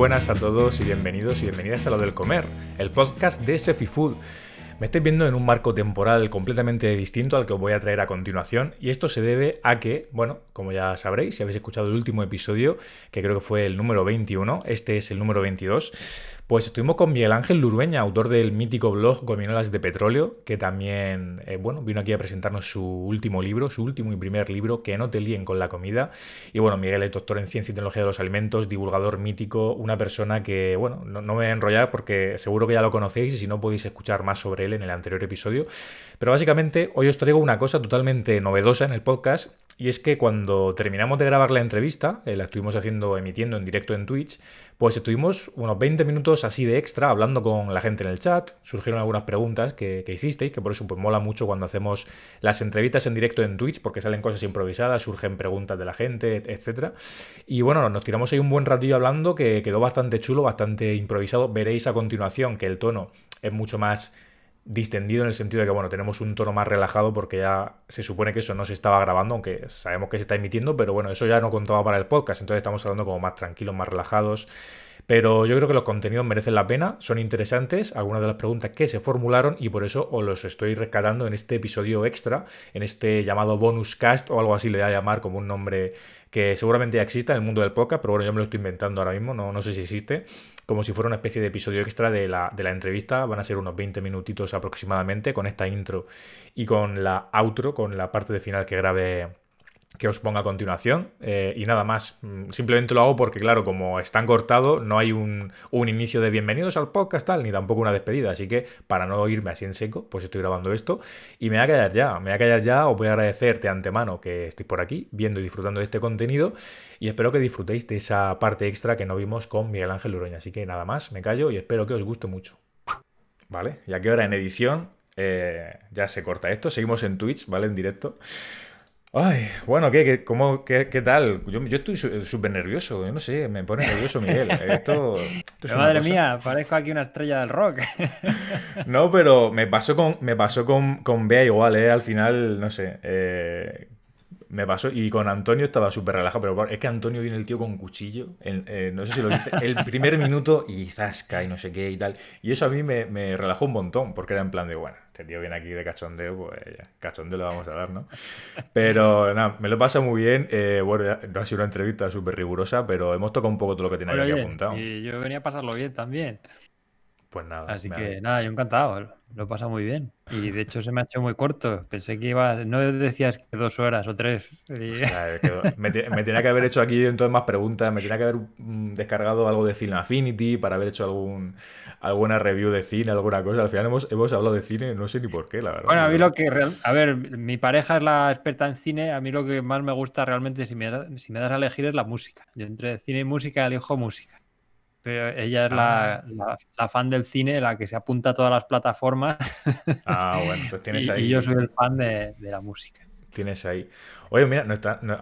buenas a todos y bienvenidos y bienvenidas a Lo del Comer, el podcast de SefiFood. Me estáis viendo en un marco temporal completamente distinto al que os voy a traer a continuación, y esto se debe a que, bueno, como ya sabréis, si habéis escuchado el último episodio, que creo que fue el número 21, este es el número 22, pues estuvimos con Miguel Ángel Lurueña, autor del mítico blog Gominolas de Petróleo, que también, bueno, vino aquí a presentarnos su último libro, su último y primer libro, Que no te líen con la comida. Y bueno, Miguel es doctor en Ciencia y Tecnología de los Alimentos, divulgador mítico, una persona que, bueno, no me voy a enrollar porque seguro que ya lo conocéis y si no podéis escuchar más sobre él en el anterior episodio, pero básicamente hoy os traigo una cosa totalmente novedosa en el podcast, y es que cuando terminamos de grabar la entrevista, la estuvimos emitiendo en directo en Twitch, pues estuvimos unos 20 minutos así de extra hablando con la gente en el chat, surgieron algunas preguntas que hicisteis, que por eso pues mola mucho cuando hacemos las entrevistas en directo en Twitch, porque salen cosas improvisadas, surgen preguntas de la gente, etcétera, y bueno, nos tiramos ahí un buen ratillo hablando que quedó bastante chulo, bastante improvisado. Veréis a continuación que el tono es mucho más distendido en el sentido de que, bueno, tenemos un tono más relajado porque ya se supone que eso no se estaba grabando, aunque sabemos que se está emitiendo, pero bueno, eso ya no contaba para el podcast, entonces estamos hablando como más tranquilos, más relajados. Pero yo creo que los contenidos merecen la pena, son interesantes, algunas de las preguntas que se formularon, y por eso os los estoy rescatando en este episodio extra, en este llamado bonus cast o algo así le voy a llamar, como un nombre que seguramente ya exista en el mundo del podcast, pero bueno, yo me lo estoy inventando ahora mismo, no sé si existe, como si fuera una especie de episodio extra de la entrevista. Van a ser unos 20 minutitos aproximadamente, con esta intro y con la outro, con la parte de final que grabe, que os ponga a continuación, y nada más. Simplemente lo hago porque, claro, como están cortados, no hay un inicio de bienvenidos al podcast tal, ni tampoco una despedida, así que para no irme así en seco, pues estoy grabando esto y me voy a callar ya, os voy a agradecer de antemano que estéis por aquí viendo y disfrutando de este contenido, y espero que disfrutéis de esa parte extra que no vimos con Miguel Ángel Lurueña, así que nada más, me callo y espero que os guste mucho. Vale, ya que ahora en edición ya se corta esto, seguimos en Twitch, ¿vale? En directo. Ay, bueno, ¿qué tal? Yo estoy súper nervioso, yo no sé, me pone nervioso Miguel. Esto es madre mía, parezco aquí una estrella del rock. No, pero me pasó con Bea igual, al final, no sé, me pasó, y con Antonio estaba súper relajado, pero es que Antonio viene el tío con cuchillo, no sé si lo viste, el primer minuto y zasca y no sé qué y tal, y eso a mí me relajó un montón, porque era en plan de, bueno, tío viene aquí de cachondeo, pues cachondeo le vamos a dar, ¿no? Pero nada, me lo pasa muy bien. Bueno, ya, no ha sido una entrevista súper rigurosa, pero hemos tocado un poco todo lo que tenía aquí apuntado. Y yo venía a pasarlo bien también. Pues nada. Así que nada, yo encantado, lo he pasado muy bien. Y de hecho se me ha hecho muy corto, pensé que iba, no decías que 2 horas o 3. Y... Hostia, me tenía que haber hecho aquí entonces más preguntas, me tenía que haber descargado algo de Film Affinity para haber hecho alguna review de cine, alguna cosa. Al final hemos hablado de cine, no sé ni por qué, la verdad. Bueno, a mí lo que, a ver, mi pareja es la experta en cine, a mí lo que más me gusta realmente, si me das a elegir, es la música. Yo entre cine y música elijo música. Pero ella es la fan del cine, la que se apunta a todas las plataformas. Ah, bueno, entonces tienes ahí. Y yo soy el fan de la música. Tienes ahí. Oye, mira,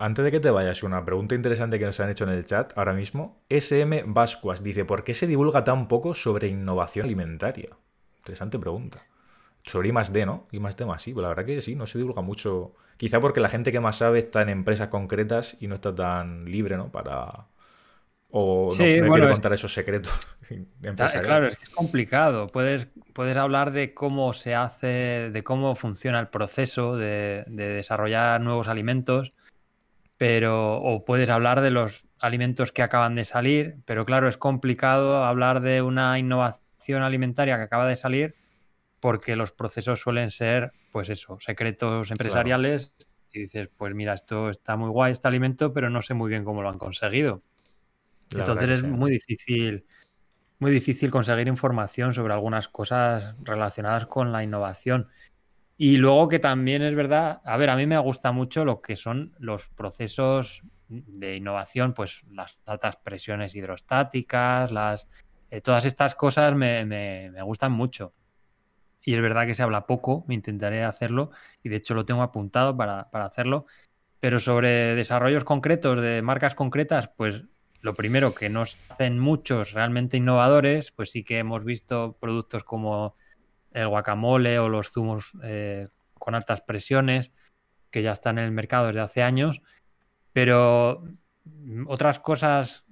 antes de que te vayas, una pregunta interesante que nos han hecho en el chat ahora mismo. SM Vascuas dice, ¿por qué se divulga tan poco sobre innovación alimentaria? Interesante pregunta. Sobre I+D, ¿no? I+D más sí, pero la verdad que sí, no se divulga mucho. Quizá porque la gente que más sabe está en empresas concretas y no está tan libre, ¿no? Para... O sí, no quiero contar esos secretos. Claro, es que es complicado. Puedes hablar de cómo se hace, de cómo funciona el proceso de desarrollar nuevos alimentos, pero o puedes hablar de los alimentos que acaban de salir, pero claro, es complicado hablar de una innovación alimentaria que acaba de salir porque los procesos suelen ser, pues eso, secretos empresariales. Claro. Y dices, pues mira, esto está muy guay, este alimento, pero no sé muy bien cómo lo han conseguido. Entonces es muy difícil conseguir información sobre algunas cosas relacionadas con la innovación. Y luego que también es verdad, a ver, a mí me gusta mucho lo que son los procesos de innovación, pues las altas presiones hidrostáticas, todas estas cosas me gustan mucho. Y es verdad que se habla poco, me intentaré hacerlo, y de hecho lo tengo apuntado para hacerlo, pero sobre desarrollos concretos de marcas concretas, pues... Lo primero, que nos hacen muchos realmente innovadores, pues sí que hemos visto productos como el guacamole o los zumos con altas presiones, que ya están en el mercado desde hace años, pero otras cosas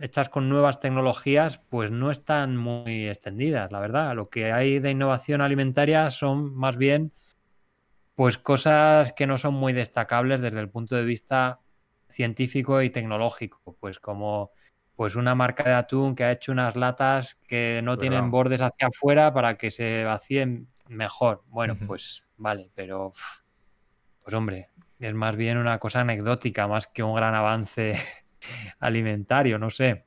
hechas con nuevas tecnologías, pues no están muy extendidas, la verdad. Lo que hay de innovación alimentaria son más bien pues cosas que no son muy destacables desde el punto de vista científico y tecnológico, pues como pues una marca de atún que ha hecho unas latas que no tienen bordes hacia afuera para que se vacíen mejor. Bueno, pues vale, pero pues hombre, es más bien una cosa anecdótica más que un gran avance alimentario, no sé.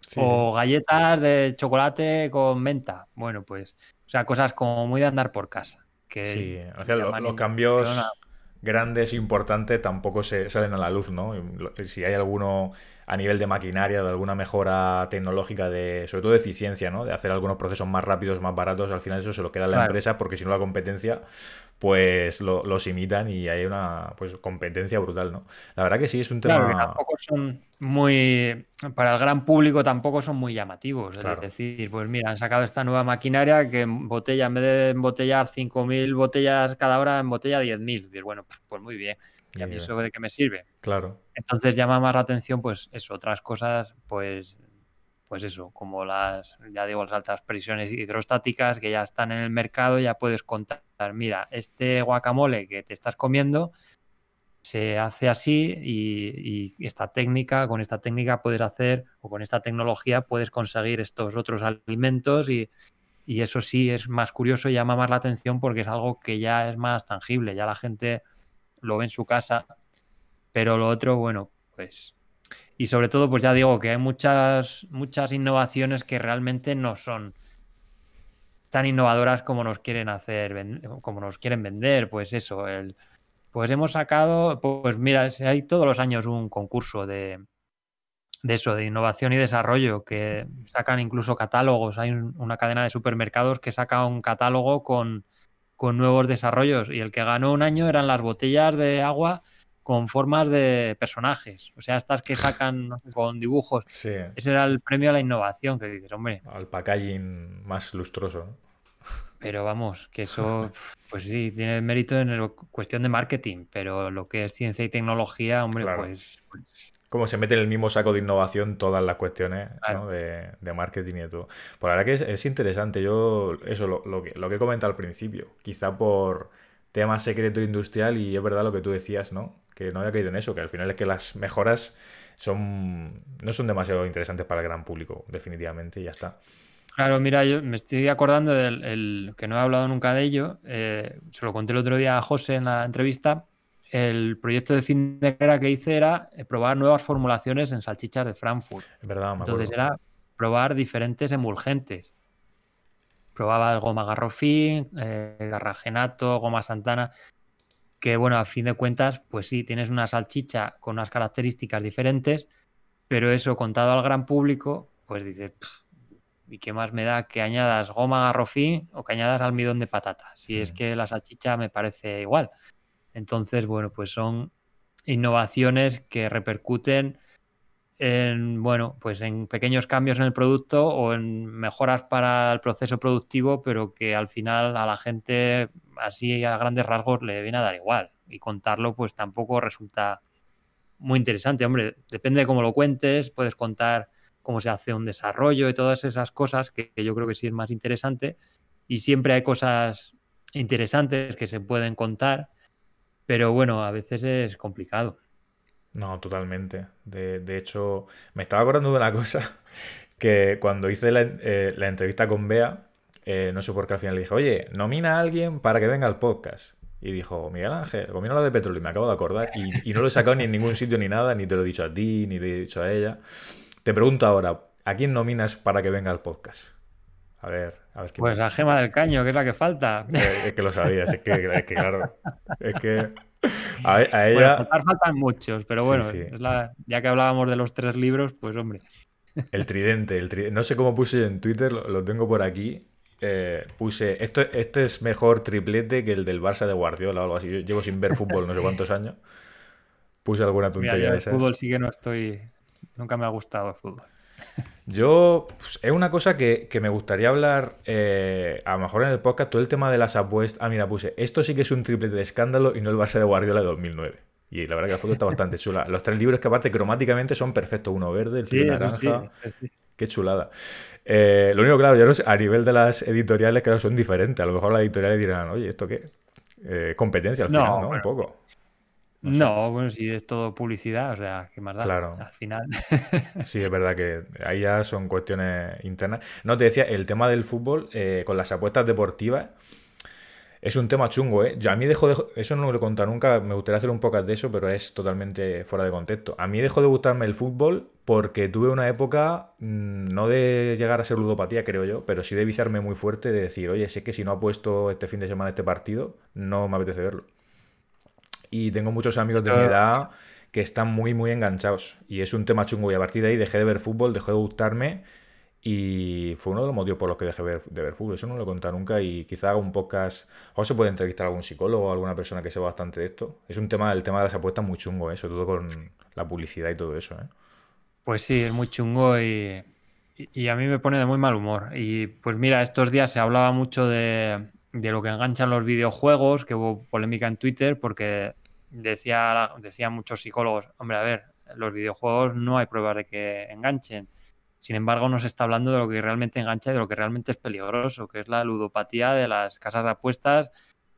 Sí, o galletas de chocolate con menta. Bueno, pues, o sea, cosas como muy de andar por casa. Que sí, o sea, los cambios grandes e importantes tampoco se salen a la luz, ¿no? Si hay alguno a nivel de maquinaria, de alguna mejora tecnológica, de sobre todo de eficiencia, ¿no? De hacer algunos procesos más rápidos, más baratos, al final eso se lo queda a la empresa, porque si no la competencia pues los imitan y hay una pues competencia brutal, ¿no? La verdad que sí, es un tema... Claro, tampoco son muy... Para el gran público tampoco son muy llamativos. Claro. Es decir, pues mira, han sacado esta nueva maquinaria que embotella, en vez de embotellar 5.000 botellas cada hora, embotella 10.000. Bueno, pues muy bien. ¿Y a mí eso de qué me sirve? Claro. Entonces llama más la atención, pues eso, otras cosas, pues eso, como las, ya digo, las altas presiones hidrostáticas que ya están en el mercado, ya puedes contar, mira, este guacamole que te estás comiendo se hace así y con esta técnica puedes hacer, o con esta tecnología puedes conseguir estos otros alimentos y eso sí es más curioso, llama más la atención porque es algo que ya es más tangible, ya la gente lo ve en su casa, pero lo otro, bueno, pues... Y sobre todo, pues ya digo que hay muchas innovaciones que realmente no son tan innovadoras como nos quieren hacer, como nos quieren vender, pues eso, pues hemos sacado, pues mira, hay todos los años un concurso de eso, de innovación y desarrollo, que sacan incluso catálogos, hay una cadena de supermercados que saca un catálogo con nuevos desarrollos, y el que ganó un año eran las botellas de agua con formas de personajes, o sea, estas que sacan con dibujos. Sí. Ese era el premio a la innovación, que dices, hombre... Al packaging más lustroso. Pero vamos, que eso, pues sí, tiene mérito en cuestión de marketing, pero lo que es ciencia y tecnología, hombre, claro. Pues... Como se mete en el mismo saco de innovación todas las cuestiones, claro, ¿no? de marketing y de todo. Pues la verdad que es interesante. Yo, eso, lo que he comentado al principio, quizá por tema secreto industrial, y es verdad lo que tú decías, ¿no? Que no había caído en eso, que al final es que las mejoras no son demasiado interesantes para el gran público, definitivamente, y ya está. Claro, mira, yo me estoy acordando del que no he hablado nunca de ello, se lo conté el otro día a José en la entrevista. El proyecto de fin de carrera que hice era probar nuevas formulaciones en salchichas de Frankfurt. Es verdad, entonces era probar diferentes emulgentes. Probaba goma garrofín, garragenato, goma santana, que bueno, a fin de cuentas, pues sí, tienes una salchicha con unas características diferentes, pero eso contado al gran público, pues dices, ¿y qué más me da que añadas goma garrofín o que añadas almidón de patata? Si es que la salchicha me parece igual. Entonces, bueno, pues son innovaciones que repercuten en, bueno, pues en pequeños cambios en el producto o en mejoras para el proceso productivo, pero que al final a la gente, así a grandes rasgos, le viene a dar igual. Y contarlo, pues tampoco resulta muy interesante. Hombre, depende de cómo lo cuentes, puedes contar cómo se hace un desarrollo y todas esas cosas que yo creo que sí es más interesante. Y siempre hay cosas interesantes que se pueden contar. Pero bueno, a veces es complicado. No, totalmente. De hecho, me estaba acordando de una cosa que cuando hice la entrevista con Bea, no sé por qué al final le dije, oye, nomina a alguien para que venga al podcast. Y dijo, Miguel Ángel, Gominolas de Petróleo, y me acabo de acordar. Y no lo he sacado ni en ningún sitio ni nada, ni te lo he dicho a ti, ni le he dicho a ella. Te pregunto ahora, ¿a quién nominas para que venga al podcast? A ver qué. Pues a Gema del Caño, que es la que falta. Es que lo sabías, es que claro. Es que a ella... Bueno, faltan muchos, pero bueno, sí. Es ya que hablábamos de los 3 libros, pues hombre. El tridente. No sé cómo puse yo en Twitter, lo tengo por aquí. Puse, este es mejor triplete que el del Barça de Guardiola o algo así. Yo llevo sin ver fútbol no sé cuántos años. Puse alguna tontería. Mira, yo de esa. Fútbol sí que no estoy... Nunca me ha gustado el fútbol. Yo, pues, es una cosa que me gustaría hablar, a lo mejor en el podcast, todo el tema de las apuestas. Ah, mira, puse, esto sí que es un triplete de escándalo y no el Barça de Guardiola de 2009. Y la verdad que la foto está bastante chula. Los tres libros que aparte cromáticamente son perfectos. Uno verde, el otro naranja. Sí. Qué chulada. Lo único, claro, yo no sé, a nivel de las editoriales, claro, son diferentes. A lo mejor las editoriales dirán, oye, ¿esto qué? Competencia al final, ¿no? Bueno, un poco. No, bueno, si es todo publicidad, o sea, ¿qué más da? Claro. Al final. Sí, es verdad que ahí ya son cuestiones internas. No, te decía, el tema del fútbol con las apuestas deportivas es un tema chungo, ¿eh? Yo a mí eso no lo he contado nunca, me gustaría hacer un podcast de eso, pero es totalmente fuera de contexto. A mí dejó de gustarme el fútbol porque tuve una época, no de llegar a ser ludopatía, creo yo, pero sí de viciarme muy fuerte, de decir, oye, sé que si no apuesto este fin de semana este partido, no me apetece verlo. Y tengo muchos amigos de mi edad que están muy enganchados. Y es un tema chungo. Y a partir de ahí dejé de ver fútbol, dejé de gustarme. Y fue uno de los motivos por los que dejé de ver fútbol. Eso no lo he contado nunca. Y quizá haga un podcast. O se puede entrevistar a algún psicólogo o alguna persona que sepa bastante de esto. Es un tema, el tema de las apuestas, muy chungo, ¿eh? Sobre todo con la publicidad y todo eso, ¿eh? Pues sí, es muy chungo y a mí me pone de muy mal humor. Y pues mira, estos días se hablaba mucho de lo que enganchan los videojuegos, que hubo polémica en Twitter porque decían muchos psicólogos, hombre, a ver, los videojuegos no hay pruebas de que enganchen. Sin embargo, no se está hablando de lo que realmente engancha y de lo que realmente es peligroso, que es la ludopatía de las casas de apuestas,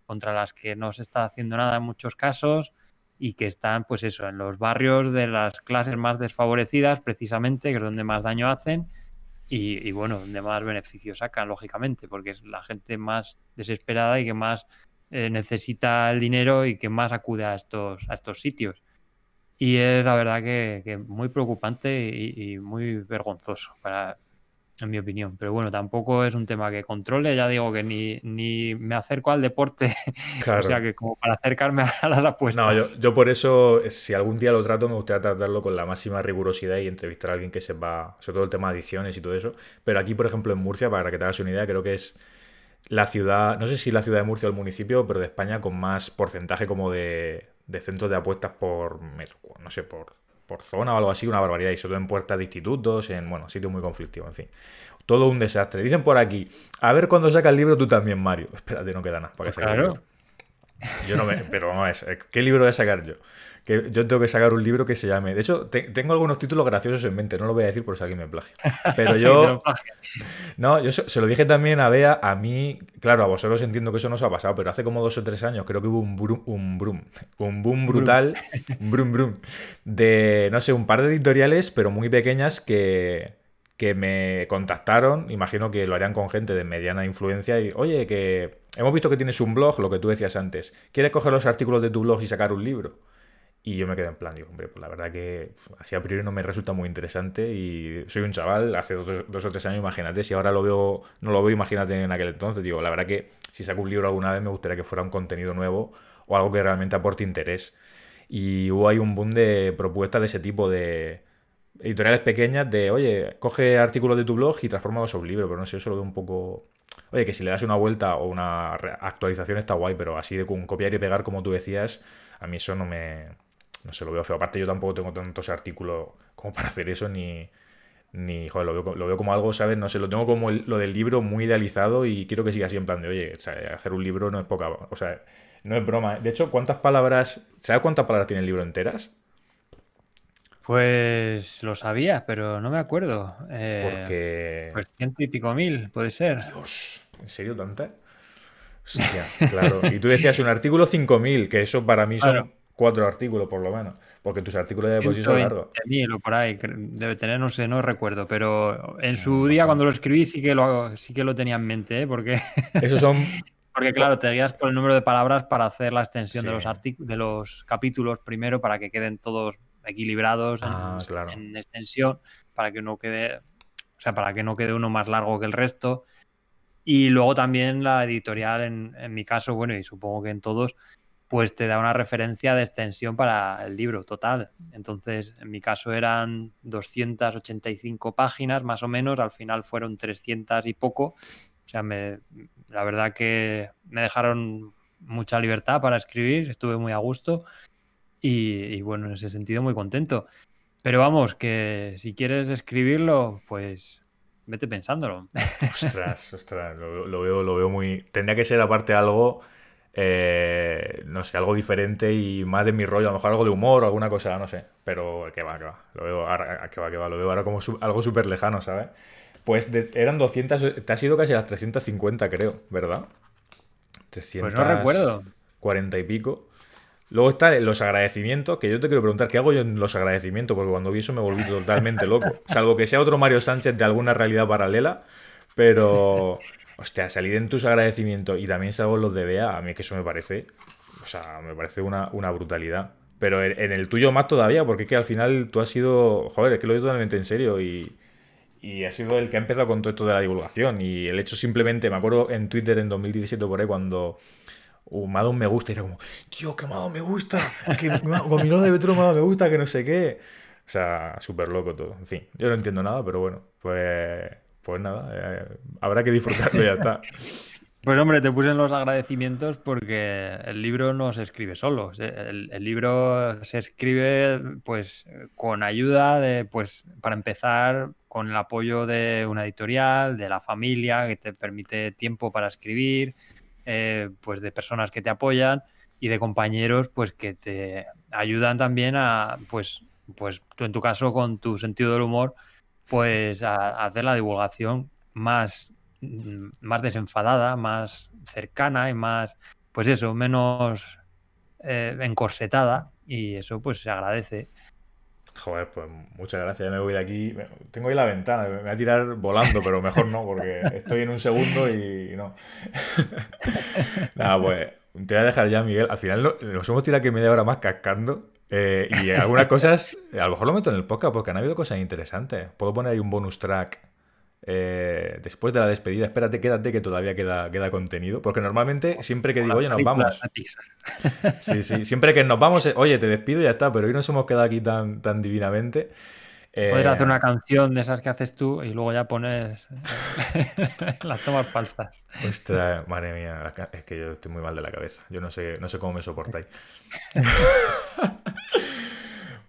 contra las que no se está haciendo nada en muchos casos y que están, pues eso, en los barrios de las clases más desfavorecidas, precisamente, que es donde más daño hacen y bueno, donde más beneficios sacan, lógicamente, porque es la gente más desesperada y que más necesita el dinero y que más acude a estos sitios. Y es la verdad que muy preocupante y muy vergonzoso, en mi opinión. Pero bueno, tampoco es un tema que controle. Ya digo que ni me acerco al deporte. Claro. O sea, que como para acercarme a las apuestas. No, yo por eso, si algún día lo trato, me gustaría tratarlo con la máxima rigurosidad y entrevistar a alguien que sepa, sobre todo el tema de adicciones y todo eso. Pero aquí, por ejemplo, en Murcia, para que te hagas una idea, creo que es la ciudad, no sé si la ciudad de Murcia o el municipio, pero de España con más porcentaje como de centros de apuestas por metro, no sé, por zona o algo así, una barbaridad. Y sobre todo en puertas de institutos, en, bueno, sitios muy conflictivos, en fin. Todo un desastre. Dicen por aquí, a ver cuándo saca el libro tú también, Mario. Espérate, no queda nada para que saque el libro. Yo no me... Pero no es... ¿Qué libro voy a sacar yo? Que yo tengo que sacar un libro que se llame... De hecho, tengo algunos títulos graciosos en mente. No lo voy a decir por si alguien me plagia. Pero yo... No, yo se lo dije también a Bea. A mí... Claro, a vosotros entiendo que eso no os ha pasado, pero hace como 2 o 3 años creo que hubo un boom brutal. Un boom de, no sé, un par de editoriales, pero muy pequeñas que me contactaron, imagino que lo harían con gente de mediana influencia y, oye, que hemos visto que tienes un blog, lo que tú decías antes, ¿quieres coger los artículos de tu blog y sacar un libro? Y yo me quedé en plan, digo, hombre, pues la verdad que así a priori no me resulta muy interesante y soy un chaval, hace 2 o 3 años, imagínate, si ahora lo veo, no lo veo, imagínate en aquel entonces, digo, la verdad que si saco un libro alguna vez me gustaría que fuera un contenido nuevo o algo que realmente aporte interés. Y hubo ahí un boom de propuestas de ese tipo de... editoriales pequeñas de, oye, coge artículos de tu blog y transfórmalos en un libro, pero no sé, yo solo veo un poco... Oye, que si le das una vuelta o una actualización está guay, pero así de con copiar y pegar, como tú decías, a mí eso no me... No sé, lo veo feo. Aparte yo tampoco tengo tantos artículos como para hacer eso, ni joder, lo veo como algo, ¿sabes? No sé, lo tengo como lo del libro muy idealizado y quiero que siga así en plan de, oye, o sea, hacer un libro no es poca... O sea, no es broma. De hecho, ¿sabes cuántas palabras tiene el libro enteras? Pues lo sabía, pero no me acuerdo. Porque... Pues 100 y pico mil, puede ser. Dios, ¿en serio tanta? Hostia, claro. Y tú decías un artículo 5.000, que eso para mí son 4 artículos por lo menos. Porque tus artículos de posición son largos. 120.000 o por ahí, debe tener, no sé, no recuerdo. Pero en su día cuando lo escribí sí que lo tenía en mente, ¿eh? Porque... Esos son... Porque claro, te guías por el número de palabras para hacer la extensión de los capítulos primero para que queden todos... equilibrados en extensión para que no quede, o sea, para que no quede uno más largo que el resto. Y luego también la editorial, en mi caso, bueno, y supongo que en todos, pues te da una referencia de extensión para el libro total. Entonces, en mi caso eran 285 páginas más o menos, al final fueron 300 y poco. O sea, la verdad que me dejaron mucha libertad para escribir, estuve muy a gusto. Y bueno, en ese sentido muy contento. Pero vamos, que si quieres escribirlo, pues vete pensándolo. Ostras, lo veo muy... Tendría que ser aparte algo no sé, algo diferente y más de mi rollo, a lo mejor algo de humor o alguna cosa, no sé, pero que va, que va, lo veo ahora, lo veo ahora como algo súper lejano, ¿sabes? Pues eran 200, te has ido casi a las 350, creo, ¿verdad? 300, pues no recuerdo. 40 y pico. Luego están los agradecimientos, que yo te quiero preguntar, ¿qué hago yo en los agradecimientos? Porque cuando vi eso me volví totalmente loco. Salvo que sea otro Mario Sánchez de alguna realidad paralela, pero... Hostia, salir en tus agradecimientos y también salgo en los de Bea, a mí es que eso me parece... O sea, me parece una brutalidad. Pero en el tuyo más todavía, porque es que al final tú has sido... Joder, es que lo digo totalmente en serio y has sido el que ha empezado con todo esto de la divulgación. Y el hecho simplemente... Me acuerdo en Twitter en 2017 por ahí cuando... me ha dado un me gusta y era como... Tío, que me ha dado un me gusta. Que Gominolas de Petróleo me ha dado un me gusta, que no sé qué. O sea, súper loco todo. En fin, yo no entiendo nada, pero bueno, pues... Pues nada, habrá que disfrutarlo y ya está. Pues hombre, te puse en los agradecimientos porque el libro no se escribe solo. El libro se escribe pues con ayuda de, pues para empezar, con el apoyo de una editorial, de la familia, que te permite tiempo para escribir, pues de personas que te apoyan y de compañeros pues que te ayudan también a, pues tú en tu caso con tu sentido del humor, pues a hacer la divulgación más desenfadada, más cercana y más, pues eso, menos encorsetada, y eso pues se agradece. Joder, pues muchas gracias, ya me voy de aquí, tengo ahí la ventana, me voy a tirar volando, pero mejor no, porque estoy en un segundo y no. Nada, pues te voy a dejar ya, Miguel, al final nos hemos tirado que media hora más cascando. Y algunas cosas, a lo mejor lo meto en el podcast porque han habido cosas interesantes. Puedo poner ahí un bonus track después de la despedida. Espérate, quédate que todavía queda contenido. Porque normalmente siempre que digo, oye, nos vamos. Sí, sí, siempre que nos vamos, oye, te despido y ya está. Pero hoy nos hemos quedado aquí tan divinamente. Puedes hacer una canción de esas que haces tú y luego ya pones las tomas falsas. Ostras, madre mía, es que yo estoy muy mal de la cabeza. Yo no sé cómo me soportáis.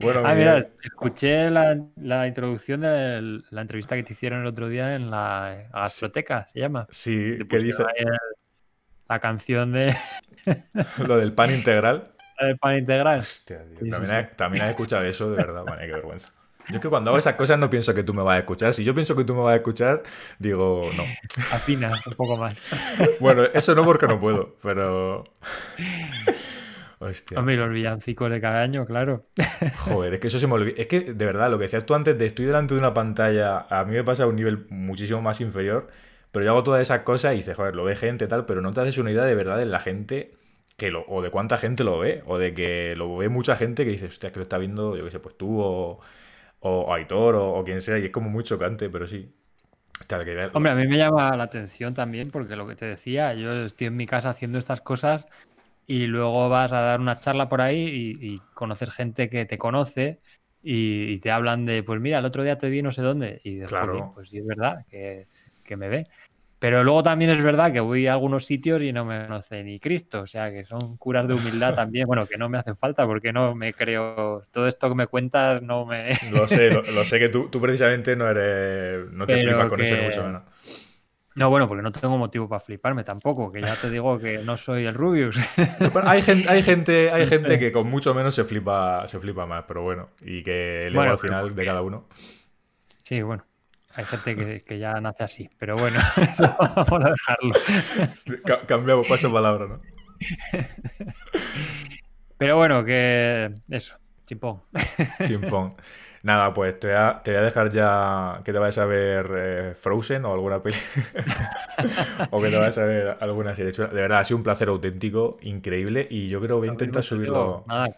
Bueno, mira, escuché la introducción de la entrevista que te hicieron el otro día en la gastroteca, sí, se llama. Sí, que dice... La canción de... Lo del pan integral. Lo del pan integral. Hostia, tío, sí, también has escuchado eso, de verdad, madre, qué vergüenza. Yo es que cuando hago esas cosas no pienso que tú me vas a escuchar. Si yo pienso que tú me vas a escuchar, digo, no. Afina un poco más. Bueno, eso no porque no puedo, pero... Hostia. Hombre, los villancicos de cada año, claro. Joder, es que eso se me olvida. Es que, de verdad, lo que decías tú antes de estoy delante de una pantalla, a mí me pasa a un nivel muchísimo más inferior, pero yo hago todas esas cosas y dices, joder, lo ve gente tal, pero no te haces una idea de verdad de la gente... o de cuánta gente lo ve, o de que lo ve mucha gente que dice, hostia, que lo está viendo, yo qué sé, pues tú o Aitor o quien sea, y es como muy chocante, pero sí. Hostia, que... Hombre, a mí me llama la atención también, porque lo que te decía, yo estoy en mi casa haciendo estas cosas y luego vas a dar una charla por ahí y conoces gente que te conoce y te hablan de, pues mira, el otro día te vi no sé dónde, y después, claro, pues sí, es verdad que me ve. Pero luego también es verdad que voy a algunos sitios y no me conoce ni Cristo, o sea, que son curas de humildad también, bueno, que no me hacen falta porque no me creo, todo esto que me cuentas no me... Lo sé que tú precisamente no eres, no te pero flipas con que... eso mucho menos. No, bueno, porque no tengo motivo para fliparme tampoco, que ya te digo que no soy el Rubius. Pero hay gente que con mucho menos se flipa más, pero bueno, y que luego al final de cada uno. Sí, bueno. Hay gente que ya nace así, pero bueno, eso vamos a dejarlo. Cambiamos paso palabra, ¿no? Pero bueno, que eso, chimpón. Chimpón. Nada, pues te voy a dejar ya que te vayas a ver Frozen o alguna peli. O que te vayas a ver alguna serie. De verdad, ha sido un placer auténtico, increíble, y yo creo que voy a intentar subirlo... Nada.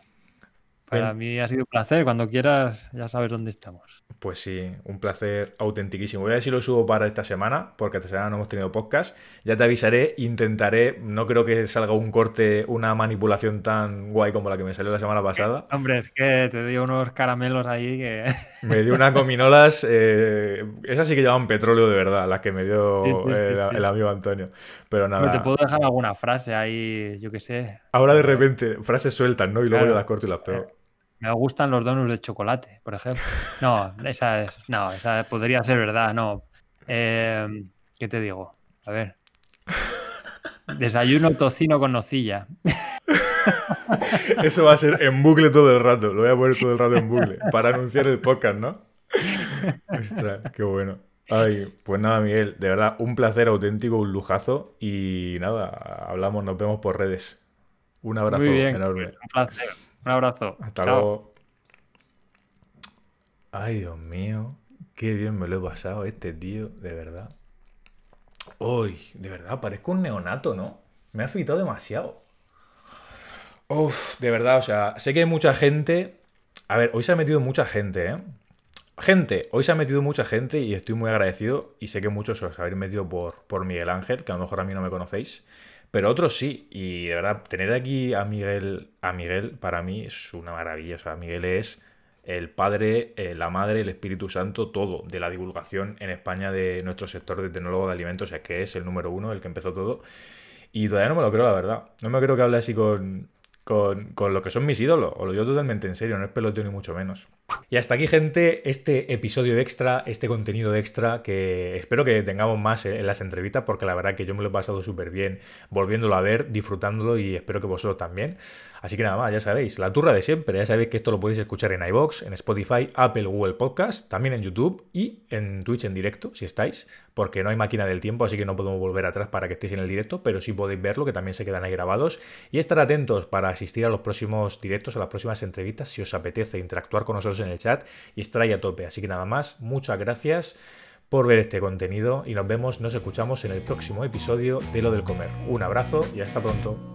Para mí ha sido un placer. Cuando quieras, ya sabes dónde estamos. Pues sí, un placer autentiquísimo. Voy a ver si lo subo para esta semana, porque esta semana no hemos tenido podcast. Ya te avisaré, intentaré. No creo que salga un corte, una manipulación tan guay como la que me salió la semana pasada. Hombre, es que te dio unos caramelos ahí que... Me dio unas gominolas. Esas sí que llevaban petróleo de verdad, las que me dio sí. El amigo Antonio. Pero nada. Pero te puedo dejar alguna frase ahí, yo qué sé. Ahora de repente, frases sueltas, ¿no? Y luego claro, yo las corto y las pego. Me gustan los donuts de chocolate, por ejemplo. No, esa podría ser verdad, no. ¿Qué te digo? A ver. Desayuno tocino con nocilla. Eso va a ser en bucle todo el rato. Lo voy a poner todo el rato en bucle para anunciar el podcast, ¿no? Ostras, qué bueno. Ay, pues nada, Miguel, de verdad, un placer auténtico, un lujazo. Y nada, hablamos, nos vemos por redes. Un abrazo enorme. Un placer, un abrazo. Hasta luego. Ay, Dios mío, qué bien me lo he pasado este tío, de verdad. Uy, de verdad, parezco un neonato, ¿no? Me ha afeitado demasiado. Uf, de verdad, o sea, sé que hay mucha gente... A ver, hoy se ha metido mucha gente, ¿eh? Gente, hoy se ha metido mucha gente y estoy muy agradecido y sé que muchos os habéis metido por Miguel Ángel, que a lo mejor a mí no me conocéis, pero otros sí. Y de verdad, tener aquí a Miguel para mí es una maravilla. O sea, Miguel es el padre, la madre, el Espíritu Santo, todo de la divulgación en España de nuestro sector de tecnólogo de alimentos. O sea, que es el número 1, el que empezó todo. Y todavía no me lo creo, la verdad. No me creo que hable así con lo que son mis ídolos. Os lo digo totalmente en serio, no es peloteo ni mucho menos. Y hasta aquí, gente, este episodio extra, este contenido extra, que espero que tengamos más en las entrevistas, porque la verdad que yo me lo he pasado súper bien volviéndolo a ver, disfrutándolo, y espero que vosotros también. Así que nada más, ya sabéis, la turra de siempre. Ya sabéis que esto lo podéis escuchar en iVoox, en Spotify, Apple, Google Podcasts, también en YouTube y en Twitch en directo, si estáis, porque no hay máquina del tiempo, así que no podemos volver atrás para que estéis en el directo, pero sí podéis verlo, que también se quedan ahí grabados. Y estar atentos para asistir a los próximos directos, a las próximas entrevistas, si os apetece interactuar con nosotros en el chat y estar ahí a tope. Así que nada más, muchas gracias por ver este contenido y nos vemos, nos escuchamos en el próximo episodio de Lo del Comer. Un abrazo y hasta pronto.